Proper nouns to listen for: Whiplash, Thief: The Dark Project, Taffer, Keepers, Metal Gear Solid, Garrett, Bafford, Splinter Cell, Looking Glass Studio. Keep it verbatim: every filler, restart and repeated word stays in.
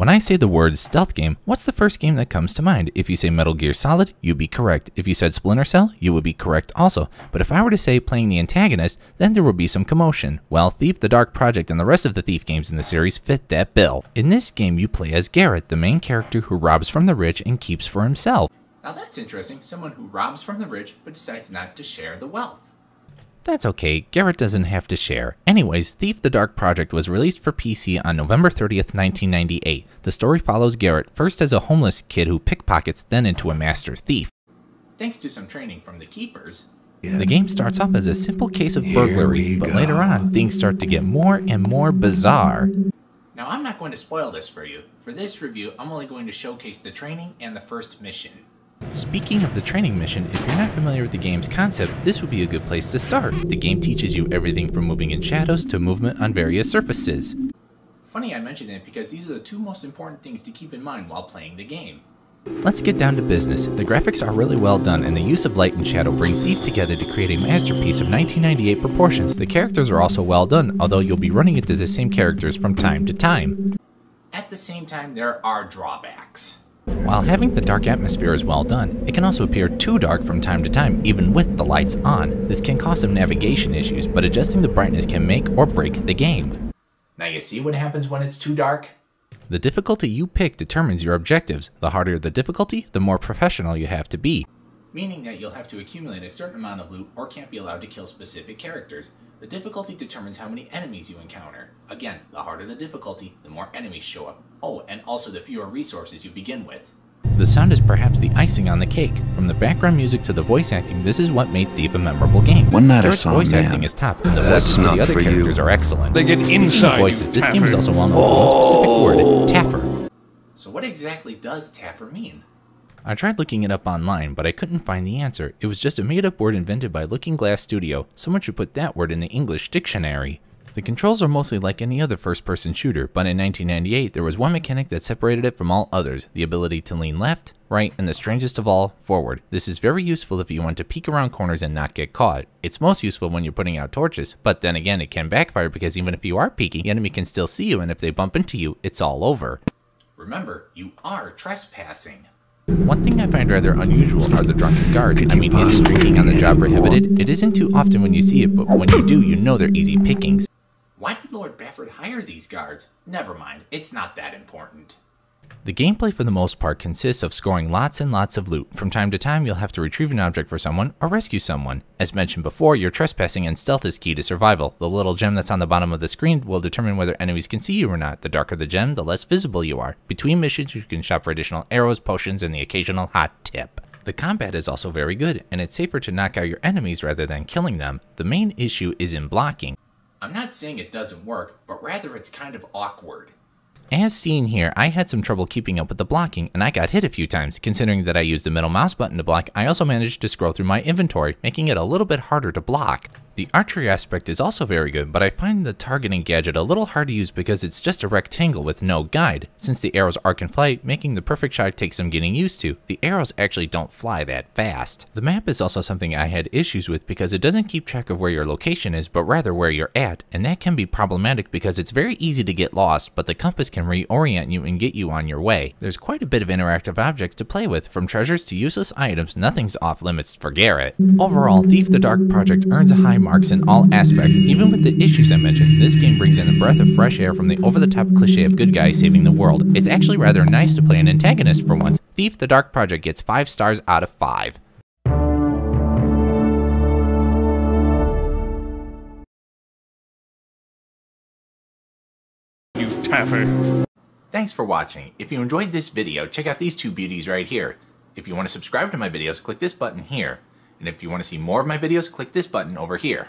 When I say the word stealth game, what's the first game that comes to mind? If you say Metal Gear Solid, you'd be correct. If you said Splinter Cell, you would be correct also. But if I were to say playing the antagonist, then there would be some commotion. Well, Thief: The Dark Project and the rest of the Thief games in the series fit that bill. In this game, you play as Garrett, the main character who robs from the rich and keeps for himself. Now that's interesting, someone who robs from the rich but decides not to share the wealth. That's okay, Garrett doesn't have to share. Anyways, Thief: The Dark Project was released for P C on November thirtieth, nineteen ninety-eight. The story follows Garrett, first as a homeless kid who pickpockets, then into a master thief. Thanks to some training from the Keepers. Yeah. The game starts off as a simple case of burglary, but later on, things start to get more and more bizarre. Now I'm not going to spoil this for you. For this review, I'm only going to showcase the training and the first mission. Speaking of the training mission, if you're not familiar with the game's concept, this would be a good place to start. The game teaches you everything from moving in shadows to movement on various surfaces. Funny I mentioned that because these are the two most important things to keep in mind while playing the game. Let's get down to business. The graphics are really well done, and the use of light and shadow bring Thief together to create a masterpiece of nineteen ninety-eight proportions. The characters are also well done, although you'll be running into the same characters from time to time. At the same time, there are drawbacks. While having the dark atmosphere is well done, it can also appear too dark from time to time, even with the lights on. This can cause some navigation issues, but adjusting the brightness can make or break the game. Now you see what happens when it's too dark? The difficulty you pick determines your objectives. The harder the difficulty, the more professional you have to be. Meaning that you'll have to accumulate a certain amount of loot or can't be allowed to kill specific characters. The difficulty determines how many enemies you encounter. Again, the harder the difficulty, the more enemies show up. Oh, and also the fewer resources you begin with. The sound is perhaps the icing on the cake. From the background music to the voice acting, this is what made Thief a memorable game. One night I saw a man. Voice acting is top, and the voices of the other characters are excellent. They get inside you, voices. This game is also well known for one specific word, Taffer. So what exactly does Taffer mean? I tried looking it up online, but I couldn't find the answer. It was just a made-up word invented by Looking Glass Studio. Someone should put that word in the English dictionary. The controls are mostly like any other first-person shooter, but in nineteen ninety-eight, there was one mechanic that separated it from all others, the ability to lean left, right, and the strangest of all, forward. This is very useful if you want to peek around corners and not get caught. It's most useful when you're putting out torches, but then again, it can backfire because even if you are peeking, the enemy can still see you, and if they bump into you, it's all over. Remember, you are trespassing. One thing I find rather unusual are the drunken guards. I mean, isn't drinking on the job prohibited? It isn't too often when you see it, but when you do, you know they're easy pickings. Why did Lord Bafford hire these guards? Never mind, it's not that important. The gameplay for the most part consists of scoring lots and lots of loot. From time to time, you'll have to retrieve an object for someone or rescue someone. As mentioned before, your trespassing and stealth is key to survival. The little gem that's on the bottom of the screen will determine whether enemies can see you or not. The darker the gem, the less visible you are. Between missions, you can shop for additional arrows, potions, and the occasional hot tip. The combat is also very good, and it's safer to knock out your enemies rather than killing them. The main issue is in blocking. I'm not saying it doesn't work, but rather it's kind of awkward. As seen here, I had some trouble keeping up with the blocking, and I got hit a few times. Considering that I used the middle mouse button to block, I also managed to scroll through my inventory, making it a little bit harder to block. The archery aspect is also very good, but I find the targeting gadget a little hard to use because it's just a rectangle with no guide. Since the arrows arc and fly, making the perfect shot takes some getting used to. The arrows actually don't fly that fast. The map is also something I had issues with because it doesn't keep track of where your location is, but rather where you're at, and that can be problematic because it's very easy to get lost, but the compass can reorient you and get you on your way. There's quite a bit of interactive objects to play with, from treasures to useless items. Nothing's off limits for Garrett. Overall, Thief: The Dark Project earns a high marks in all aspects. Even with the issues I mentioned, this game brings in a breath of fresh air from the over-the-top cliche of good guys saving the world. It's actually rather nice to play an antagonist for once. Thief: The Dark Project gets five stars out of five. You Taffer. Thanks for watching. If you enjoyed this video, check out these two beauties right here. If you want to subscribe to my videos, click this button here. And if you want to see more of my videos, click this button over here.